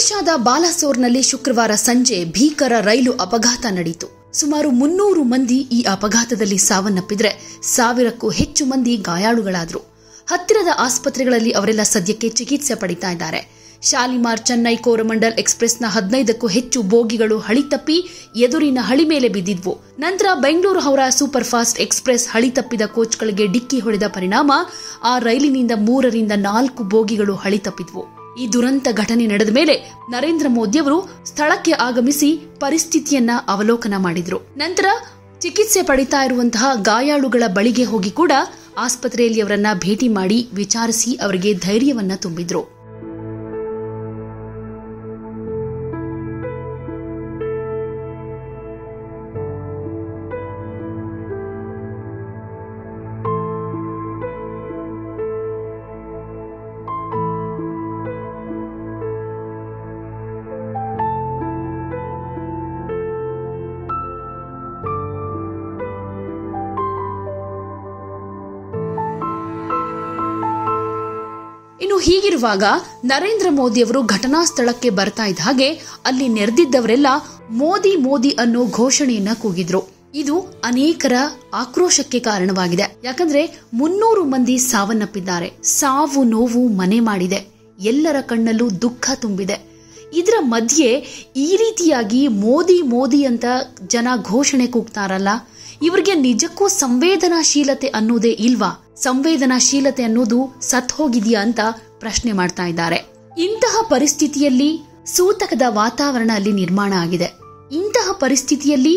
ಒಡಿಶಾದ ಬಾಲಾಸೋರ್ನಲ್ಲಿ ಶುಕ್ರವಾರ ಸಂಜೆ ಭೀಕರ ರೈಲು ಅಪಘಾತ ನಡೆಯಿತು. ಸುಮಾರು 300 ಮಂದಿ ಈ ಅಪಘಾತದಲ್ಲಿ ಸಾವನ್ನಪ್ಪಿದ್ರೆ 1000ಕ್ಕೂ ಹೆಚ್ಚು ಮಂದಿ ಗಾಯಾಳುಗಳಾದರು. ಹತ್ತಿರದ ಆಸ್ಪತ್ರೆಗಳಲ್ಲಿ ಅವರೆಲ್ಲ ಸದ್ಯಕ್ಕೆ ಚಿಕಿತ್ಸೆ ಪಡಿತಾ ಇದ್ದಾರೆ. ಶಾಲಿಮಾರ್ ಚೆನ್ನೈ ಕೋರಮಂಡಲ್ ಎಕ್ಸ್ಪ್ರೆಸ್ನ 15ಕ್ಕೂ ಹೆಚ್ಚು ಬೋಗಿಗಳು ಹಳಿ ತಪ್ಪಿ ಎದುರಿನ ಹಳಿ ಮೇಲೆ ಬಿದ್ದಿದ್ವು. ನಂತರ Bengaluru Howrah super fast express ಹಳಿ ತಪ್ಪಿದ ಕೋಚ್ಗಳಿಗೆ ಡಿಕ್ಕಿ ಹೊಡೆದ ಪರಿಣಾಮ ಆ ರೈಲಿನಿಂದ 3 ರಿಂದ 4 ಬೋಗಿಗಳು ಹಳಿ ತಪ್ಪಿದ್ವು. ಈ ದುರಂತ ಘಟನೆ ನಡೆದ ಮೇಲೆ ನರೇಂದ್ರ ಮೋದಿಯವರು ಸ್ಥಳಕ್ಕೆ ಆಗಮಿಸಿ ಪರಿಸ್ಥಿತಿಯನ್ನ ಅವಲೋಕನ ಮಾಡಿದ್ರು. ನಂತರ ಚಿಕಿತ್ಸೆ ಪಡಿತಾ ಇರುವಂತಹ ಗಾಯಾಳುಗಳ ಬಳಿಗೆ ಹೋಗಿ ಕೂಡ ಆಸ್ಪತ್ರೆಯಲ್ಲಿ ಅವರನ್ನ ಭೇಟಿ ಮಾಡಿ ವಿಚಾರಿಸಿ ಅವರಿಗೆ ಧೈರ್ಯವನ್ನ ತುಂಬಿದ್ರು. ಇನ್ನು ಹೀಗಿರುವಾಗ ನರೇಂದ್ರ ಮೋದಿಯವರು ಘಟನಾ ಸ್ಥಳಕ್ಕೆ ಬರ್ತಾ ಇದ್ದ ಹಾಗೆ ಅಲ್ಲಿ ನೆರೆದಿದ್ದವರೆಲ್ಲ ಮೋದಿ ಮೋದಿ ಅನ್ನೋ ಘೋಷಣೆಯನ್ನ ಕೂಗಿದ್ರು. ಇದು ಅನೇಕರ ಆಕ್ರೋಶಕ್ಕೆ ಕಾರಣವಾಗಿದೆ. ಯಾಕಂದ್ರೆ 300 ಮಂದಿ ಸಾವನ್ನಪ್ಪಿದ್ದಾರೆ. ಸಾವು ನೋವು ಮನೆ ಮಾಡಿದೆ. ಎಲ್ಲರ ಕಣ್ಣಲ್ಲೂ ದುಃಖ ತುಂಬಿದೆ. ಇದರ ಮಧ್ಯೆ ಈ ರೀತಿಯಾಗಿ ಮೋದಿ ಮೋದಿ ಅಂತ ಜನ ಘೋಷಣೆ ಕೂಗ್ತಾರಲ್ಲ, ಇವರಿಗೆ ನಿಜಕ್ಕೂ ಸಂವೇದನಾಶೀಲತೆ ಅನ್ನೋದೇ ಇಲ್ವಾ? ಸಂವೇದನಾಶೀಲತೆ ಅನ್ನೋದು ಸತ್ ಹೋಗಿದೆಯಾ ಅಂತ ಪ್ರಶ್ನೆ ಮಾಡ್ತಾ ಇದ್ದಾರೆ. ಇಂತಹ ಪರಿಸ್ಥಿತಿಯಲ್ಲಿ ಸೂತಕದ ವಾತಾವರಣ ಅಲ್ಲಿ ನಿರ್ಮಾಣ ಆಗಿದೆ. ಇಂತಹ ಪರಿಸ್ಥಿತಿಯಲ್ಲಿ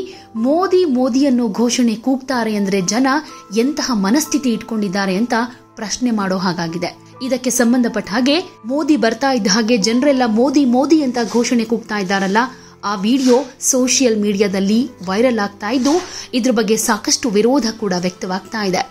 ಮೋದಿ ಮೋದಿ ಅನ್ನೋ ಘೋಷಣೆ ಕೂಗ್ತಾರೆ ಅಂದ್ರೆ ಜನ ಎಂತಹ ಮನಸ್ಥಿತಿ ಇಟ್ಕೊಂಡಿದ್ದಾರೆ ಅಂತ ಪ್ರಶ್ನೆ ಮಾಡೋ ಹಾಗಾಗಿದೆ. ಇದಕ್ಕೆ ಸಂಬಂಧಪಟ್ಟ ಹಾಗೆ ಮೋದಿ ಬರ್ತಾ ಇದ್ದ ಹಾಗೆ ಜನರೆಲ್ಲ ಮೋದಿ ಮೋದಿ ಅಂತ ಘೋಷಣೆ ಕೂಗ್ತಾ ಇದ್ದಾರಲ್ಲ, ಆ ವಿಡಿಯೋ ಸೋಷಿಯಲ್ ಮೀಡಿಯಾದಲ್ಲಿ ವೈರಲ್ ಆಗ್ತಾ ಇದ್ದು ಇದ್ರ ಬಗ್ಗೆ ಸಾಕಷ್ಟು ವಿರೋಧ ಕೂಡ ವ್ಯಕ್ತವಾಗ್ತಾ ಇದೆ.